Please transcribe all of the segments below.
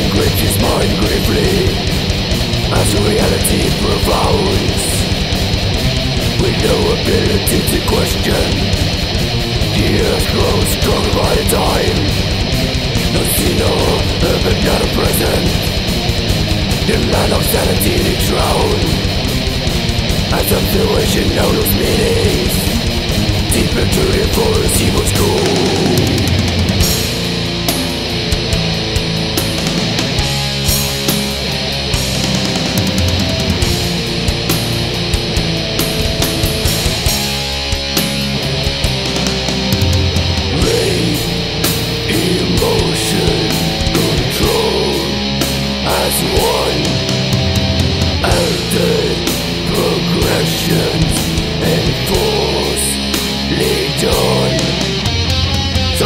Passion grips his mind gravely as reality profounds, with no ability to question. The earth grows stronger by the time. Not seen or heard but not present. The land of sanity they drown, and observation now lose meanings. Deep into the forest he was cool. And force lead on.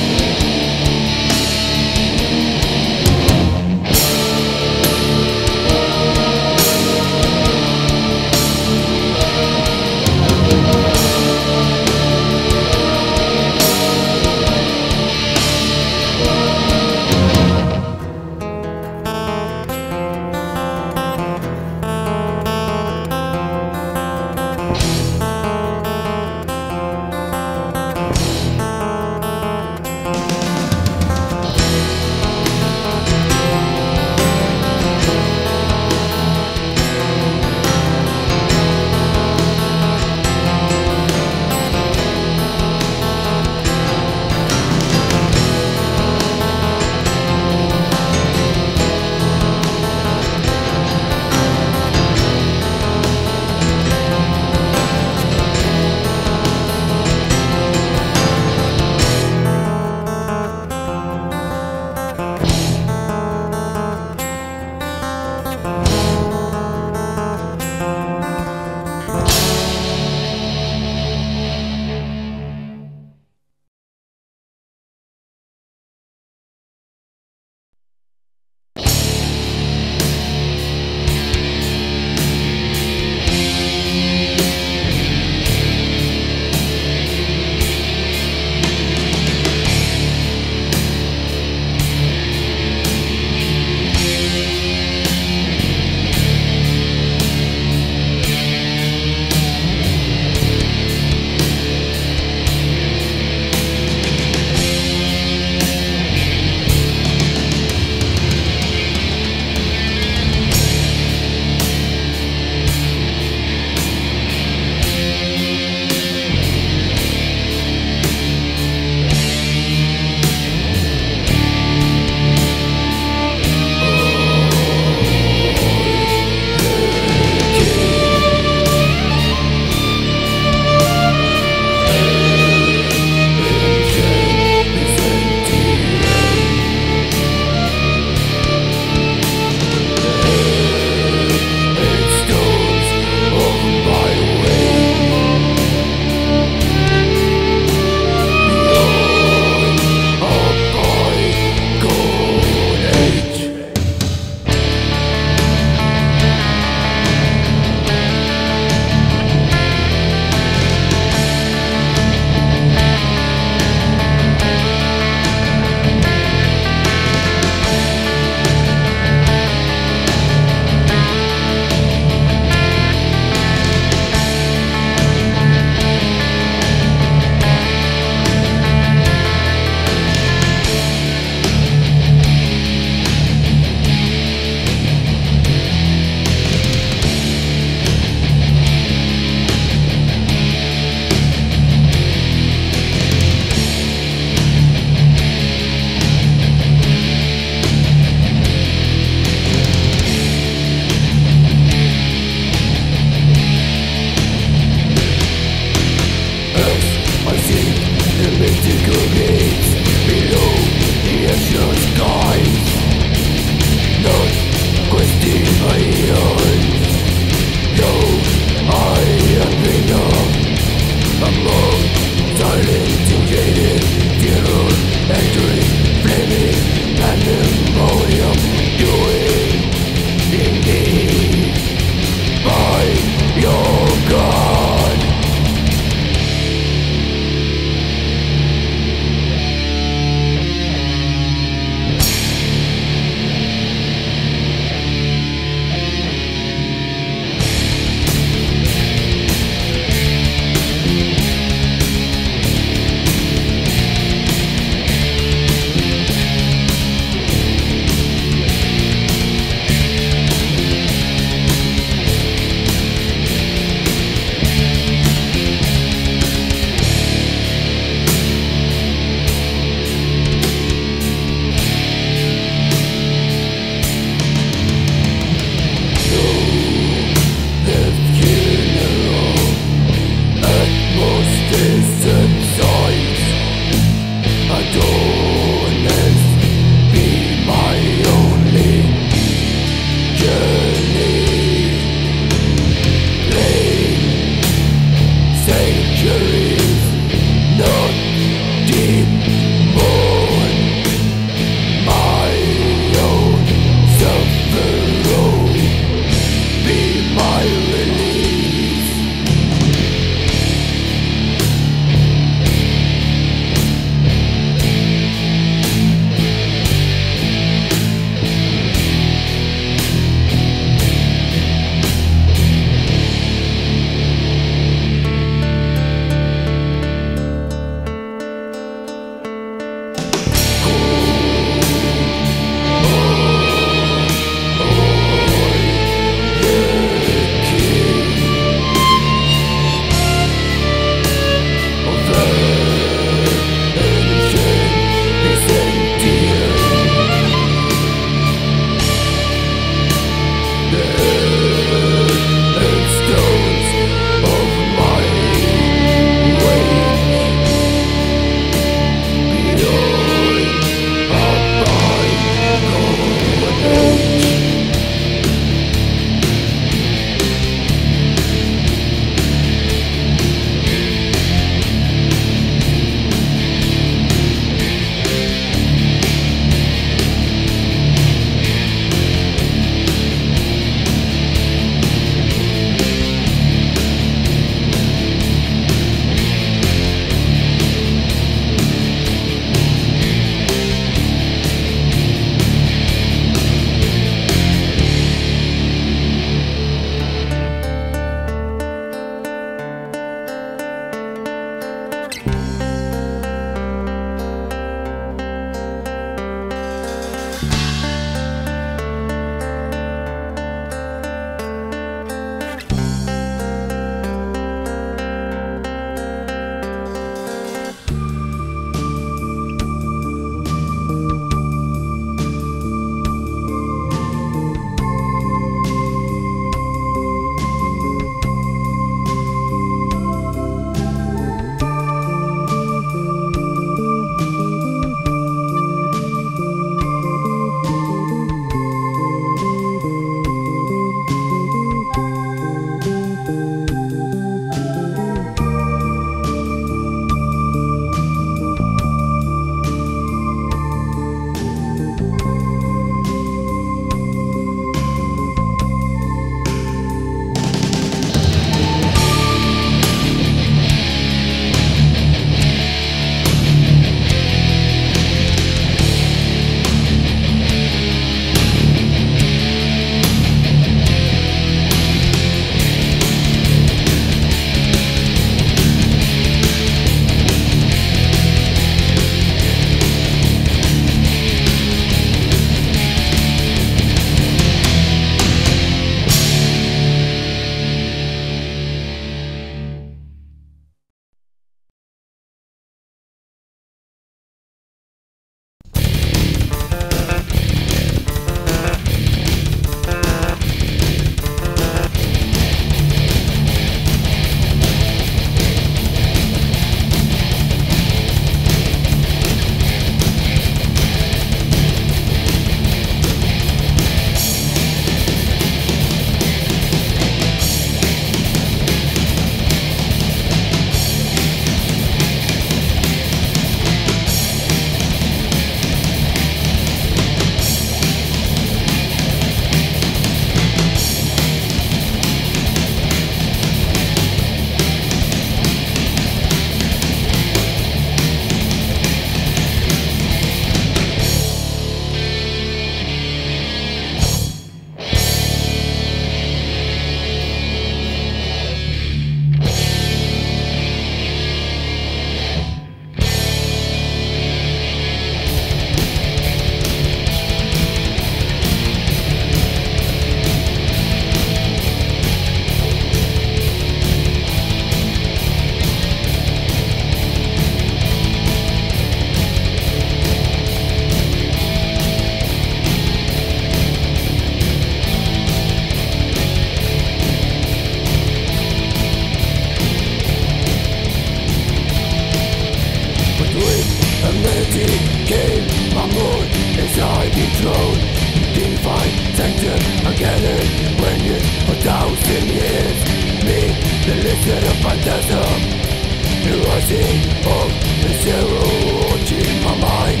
see all the zero watching my mind,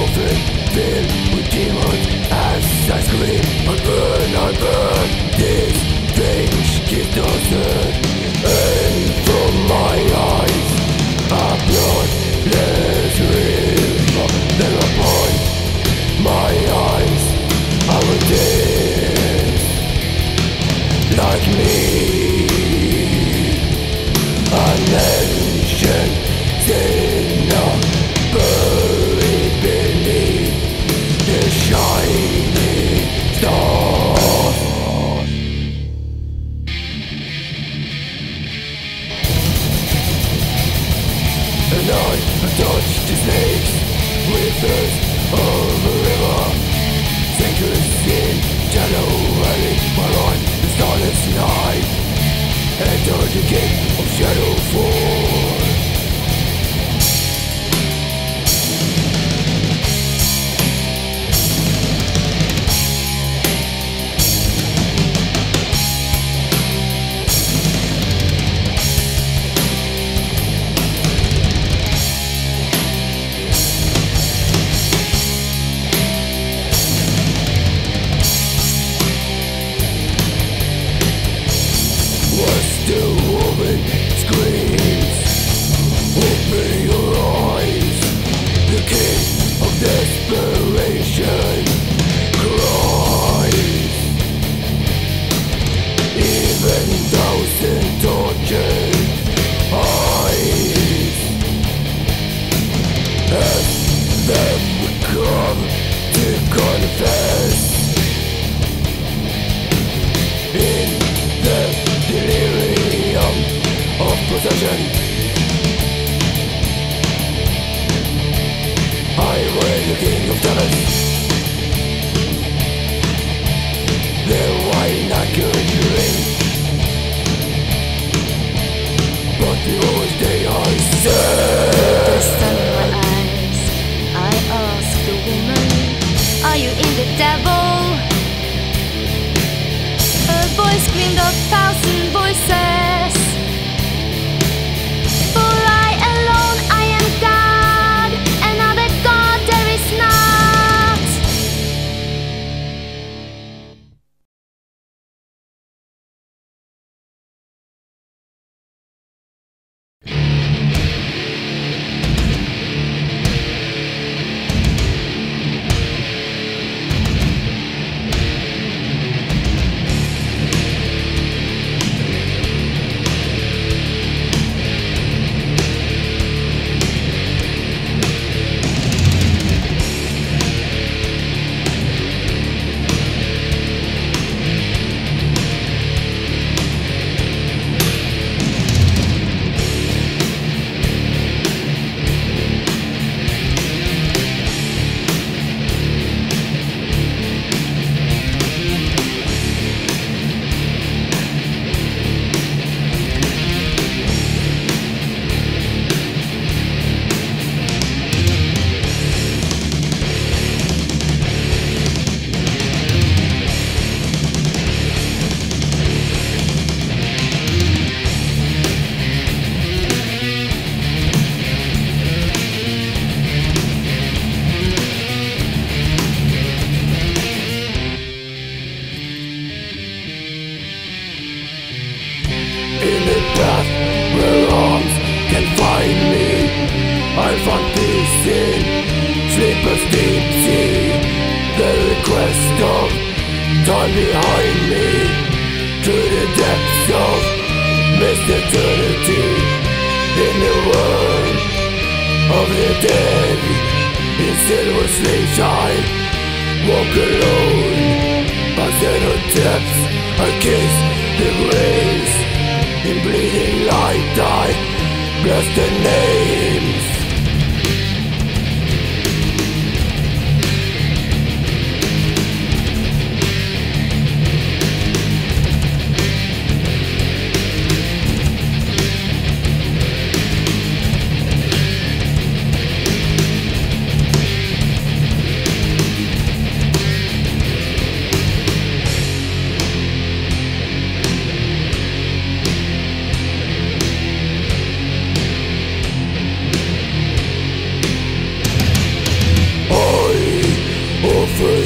often filled with demons. As I scream, I burn, this strange gift doesn't aim from my eyes. A bloodless river fell upon my eyes. I will dance like me, an ancient sinner buried beneath the shining stars. And I have touched the snakes with thirst of a river, sinking in shadow valley, while on the starless night enter the gate of Shadowfall.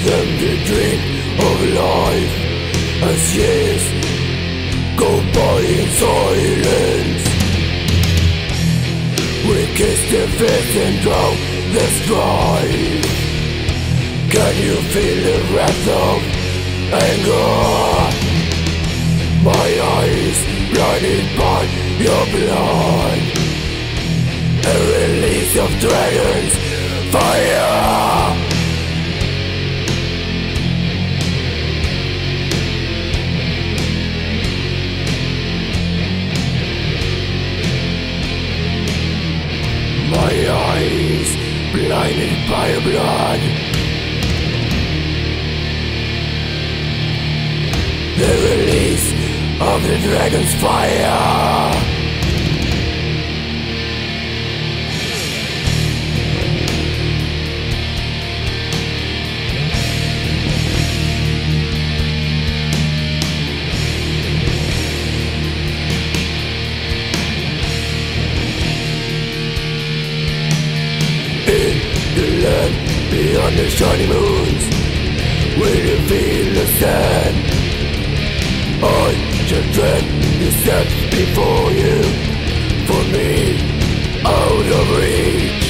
them the dream of life. As years go by in silence, we kiss the face and drown the strife. Can you feel the wrath of anger? My eyes blinded by your blood, a release of dragons fire. My eyes blinded by your blood, the release of the dragon's fire. In the land beyond the shining moons, will you feel the sand? I shall tread the steps before you, for me, out of reach.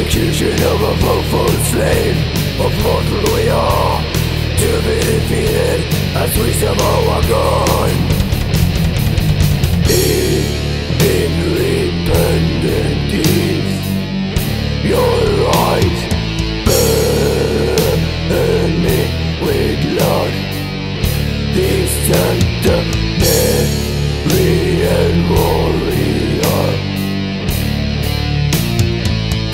execution of a woeful slave. Of mortal we are, to be defeated as we somehow are gone. Independent deeds, your light burn me with blood. Distant the Marian warrior,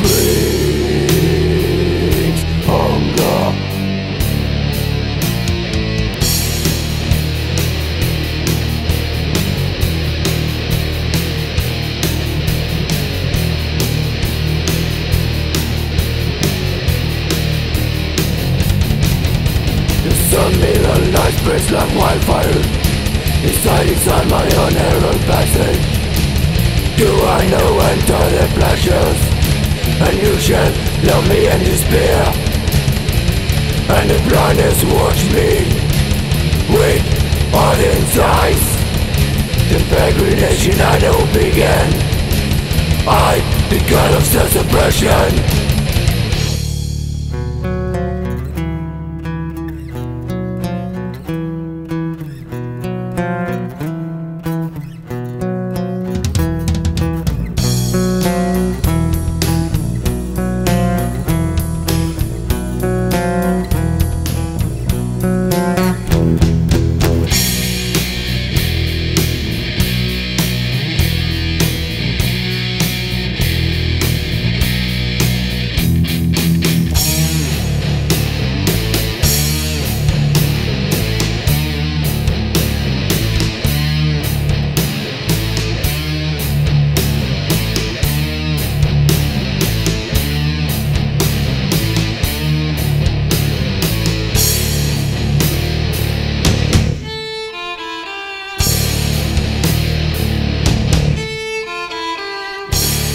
brings hunger. The night spreads like wildfire, deciding on my unerrant passage. Do I know enter the pleasures, and you shall love me in despair, and the blindness watch me with ardent eyes. The degradation I know began, I, the god of self-suppression.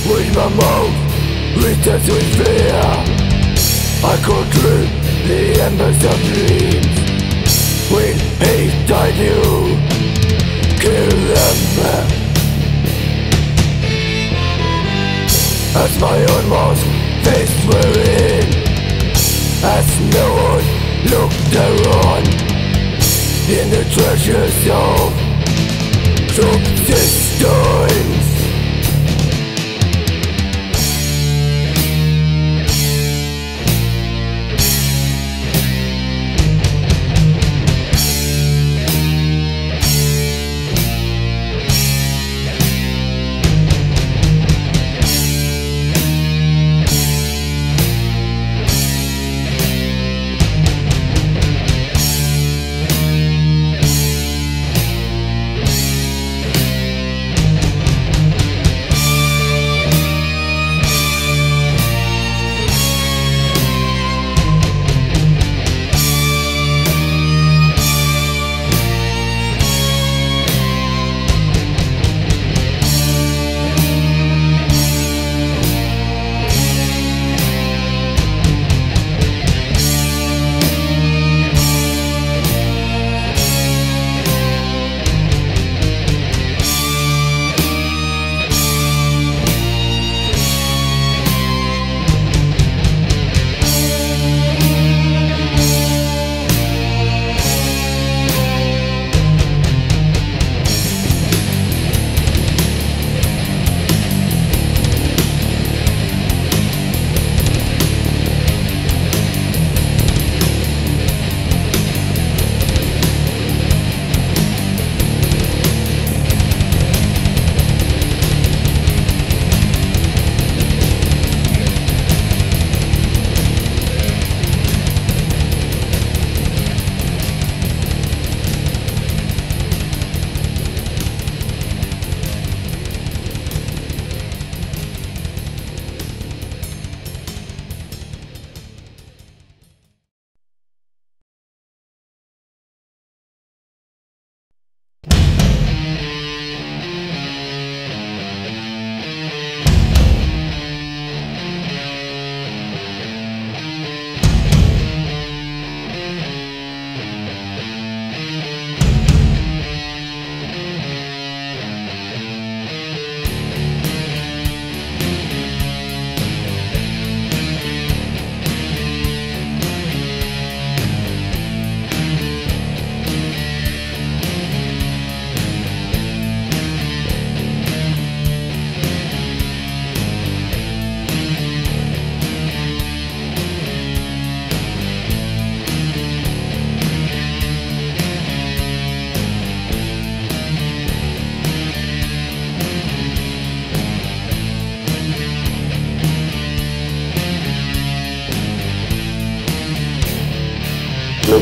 With my mouth, written with fear, I could drip the embers of dreams. With hate I knew, kill them. As my own mouth faced wherein, as no one looked thereon, in the treasures of subsistence.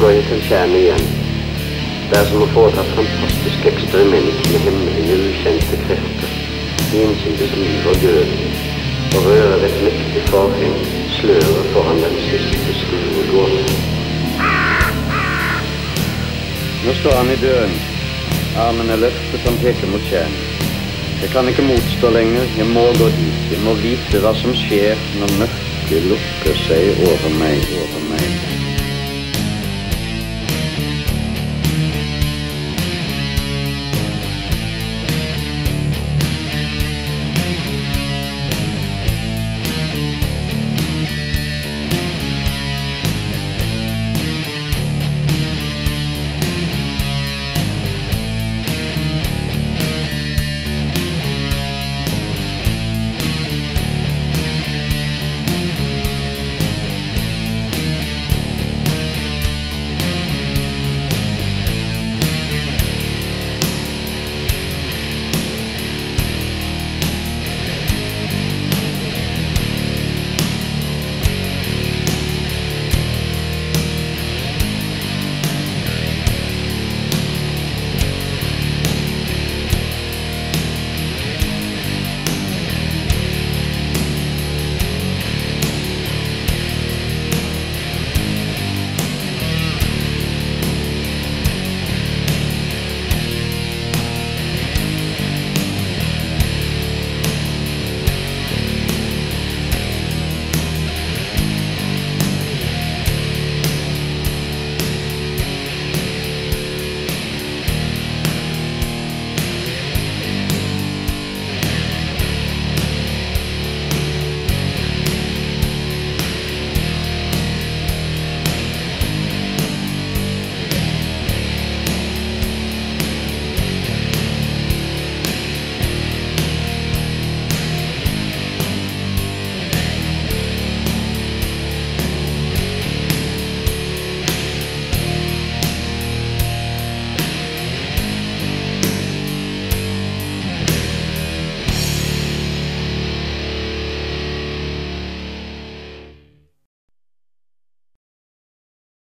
går inn til kjernen igjen. Det er som å foreta et fantastisk eksperiment med hemmelige, ukjente krefter, finkildes liv og døde, og røre ved et mektig forheng, sløret foran den siste skuegående. Nå står han i døren. Armene løftet, han peker mot kjernen. Jeg kan ikke motstå lenger, jeg må gå dit, jeg må vite hva som skjer når mørket lukker seg over meg.